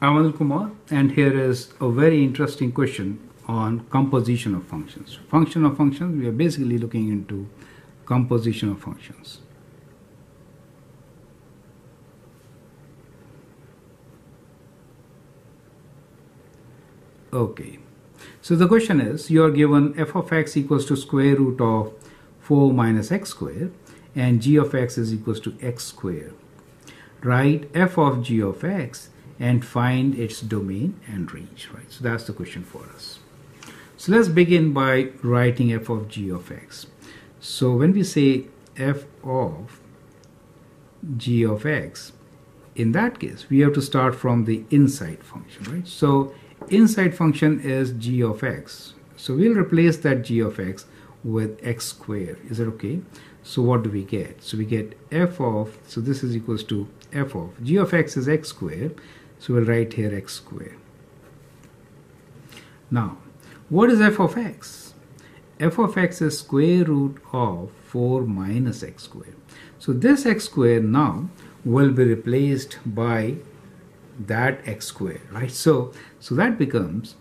I'm Anil Kumar, and here is a very interesting question on composition of functions. Function of functions, we are basically looking into composition of functions. Okay, so the question is, you are given f of x equals to square root of 4 minus x square and g of x is equals to x square. Write f of g of x and find its domain and range, right? So that's the question for us. So let's begin by writing f of g of x. So when we say f of g of x, in that case, we have to start from the inside function, right? So inside function is g of x. So we'll replace that g of x with x square. Is that okay? So what do we get? So we get f of, so this is equals to f of, g of x is x square. So we'll write here x square. Now, what is f of x? F of x is square root of 4 minus x square. So this x square now will be replaced by that x square, right? So that becomes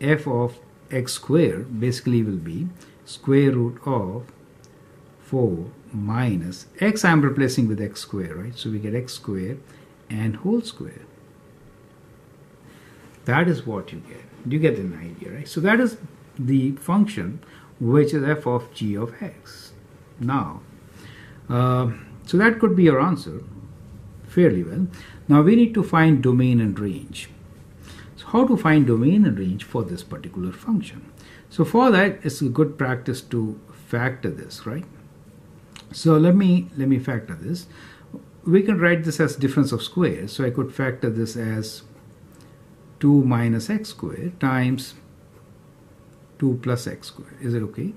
f of x square basically will be square root of 4 minus x. I'm replacing with x square, right? So we get x square and whole square. That is what you get. You get an idea, right? So that is the function which is f of g of x. Now, so that could be your answer fairly well. Now we need to find domain and range. So how to find domain and range for this particular function? So for that, it's a good practice to factor this, right? So let me factor this. We can write this as difference of squares. So I could factor this as 2 minus x square times 2 plus x square. Is it okay?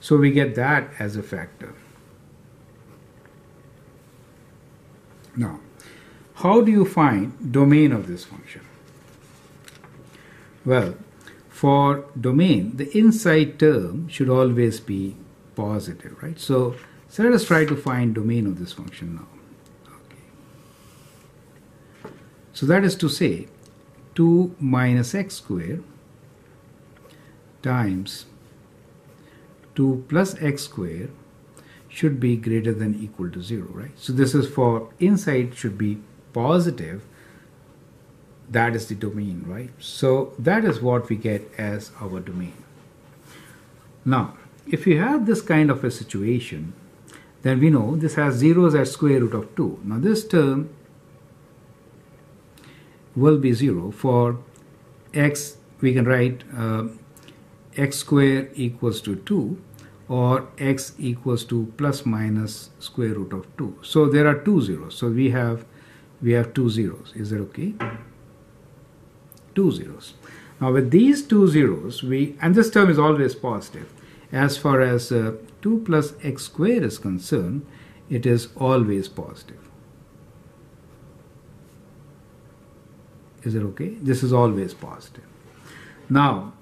So we get that as a factor. Now, how do you find domain of this function? Well, for domain, the inside term should always be positive, right? So let us try to find domain of this function now. Okay. So that is to say 2 minus x square times 2 plus x square should be greater than or equal to 0, right? So this is for inside should be positive. That is the domain, right? So that is what we get as our domain. Now, if you have this kind of a situation, then we know this has zeros at square root of 2. Now this term will be 0 for x. We can write x square equals to 2 or x equals to plus minus square root of 2. So there are two zeros. So we have two zeros. Is that okay? Two zeros. Now with these two zeros, and this term is always positive. As far as 2 plus x square is concerned, it is always positive. Is it okay? This is always positive. Now,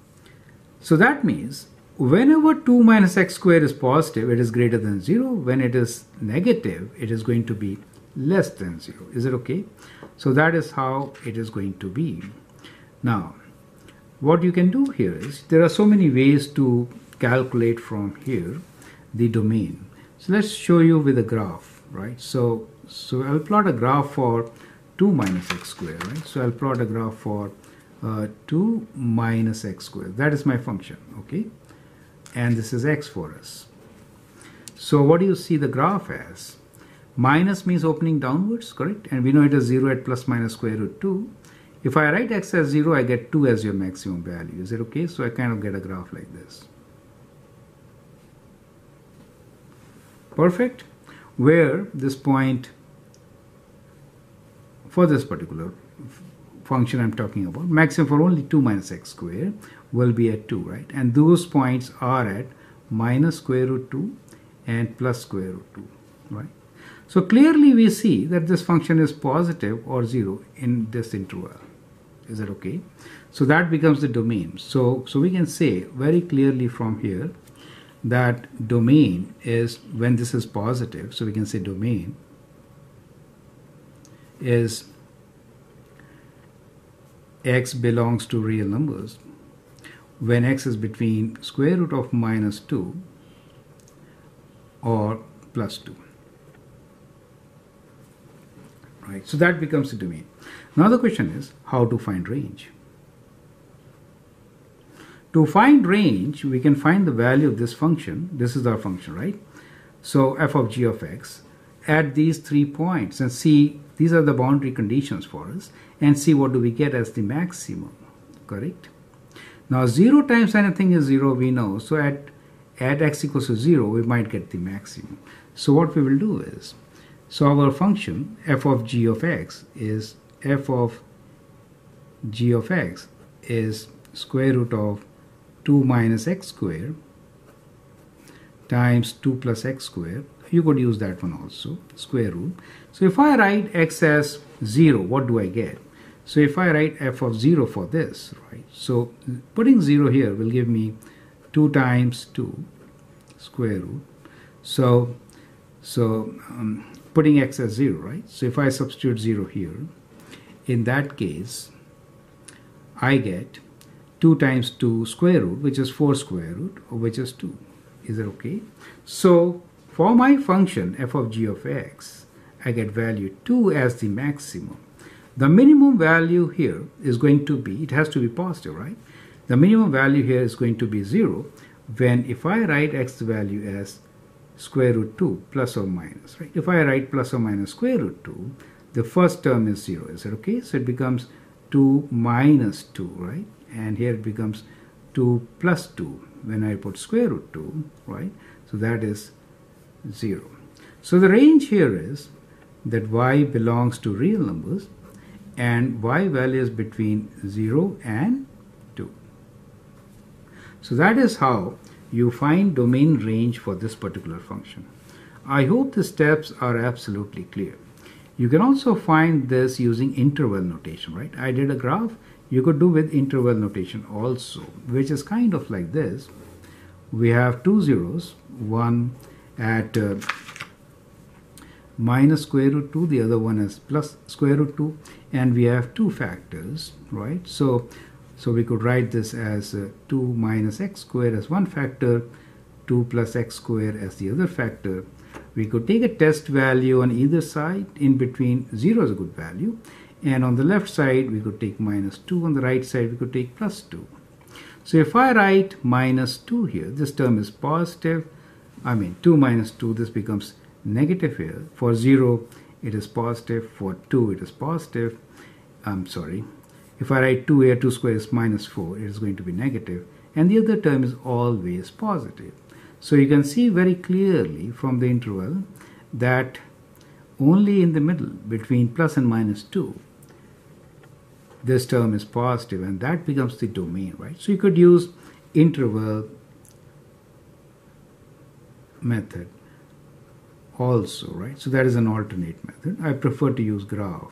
so that means whenever 2 minus x square is positive, it is greater than 0. When it is negative, it is going to be less than 0. Is it okay? So that is how it is going to be. Now, what you can do here is, there are so many ways to calculate from here the domain. So let's show you with a graph, right? So I'll plot a graph for 2 minus x square, right? So I'll plot a graph for 2 minus x square. That is my function, okay? And this is x for us. So what do you see the graph as? Minus means opening downwards, correct? And we know it is 0 at plus minus square root 2. If I write x as 0, I get 2 as your maximum value. Is it okay? So I kind of get a graph like this. Perfect, where this point for this particular function I'm talking about, maximum for only 2 minus x square will be at 2, right? And those points are at minus square root 2 and plus square root 2, right? So clearly we see that this function is positive or 0 in this interval. Is that okay? So that becomes the domain. So we can say very clearly from here that domain is when this is positive. So we can say domain is x belongs to real numbers, when x is between square root of minus 2 or plus 2. Right, so that becomes the domain. Now the question is how to find range. To find range, we can find the value of this function. This is our function, right? So f of g of x at these 3 points, and see these are the boundary conditions for us, and see what do we get as the maximum, correct? Now 0 times anything is 0, we know, so at x equals to 0 we might get the maximum. So what we will do is, so our function f of g of x is square root of 2 minus x square times 2 plus x square. You could use that one also, square root. So if I write x as 0, what do I get? So if I write f of 0 for this, right? So putting 0 here will give me 2 times 2 square root. So putting x as 0, right? So if I substitute 0 here, in that case, I get 2 times 2 square root, which is 4 square root, which is 2. Is it okay? So for my function f of g of x, I get value 2 as the maximum. The minimum value here is going to be, it has to be positive, right? The minimum value here is going to be 0, when if I write x value as square root 2 plus or minus, right? If I write plus or minus square root 2, the first term is 0. Is it okay? So it becomes 2 minus 2, right? And here it becomes 2 plus 2 when I put square root 2, right? So that is 0. So the range here is that y belongs to real numbers and y value is between 0 and 2. So that is how you find domain range for this particular function. I hope the steps are absolutely clear. You can also find this using interval notation, right? I did a graph. You could do with interval notation also, which is kind of like this. We have two zeros, one at minus square root 2, the other one is plus square root 2, and we have two factors, right? So we could write this as 2 minus x squared as one factor, 2 plus x squared as the other factor. We could take a test value on either side. In between, 0 is a good value. And on the left side, we could take minus 2. On the right side, we could take plus 2. So if I write minus 2 here, this term is positive. I mean, 2 minus 2, this becomes negative here. For 0, it is positive. For 2, it is positive. I'm sorry. If I write 2 here, 2 squared is minus 4. It is going to be negative. And the other term is always positive. So you can see very clearly from the interval that only in the middle, between plus and minus 2, this term is positive, and that becomes the domain, right? So you could use interval method also, right? So that is an alternate method. I prefer to use graph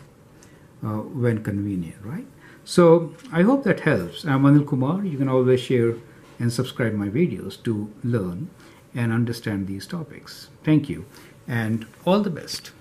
when convenient, right? So I hope that helps. I'm Anil Kumar. You can always share and subscribe my videos to learn and understand these topics. Thank you and all the best.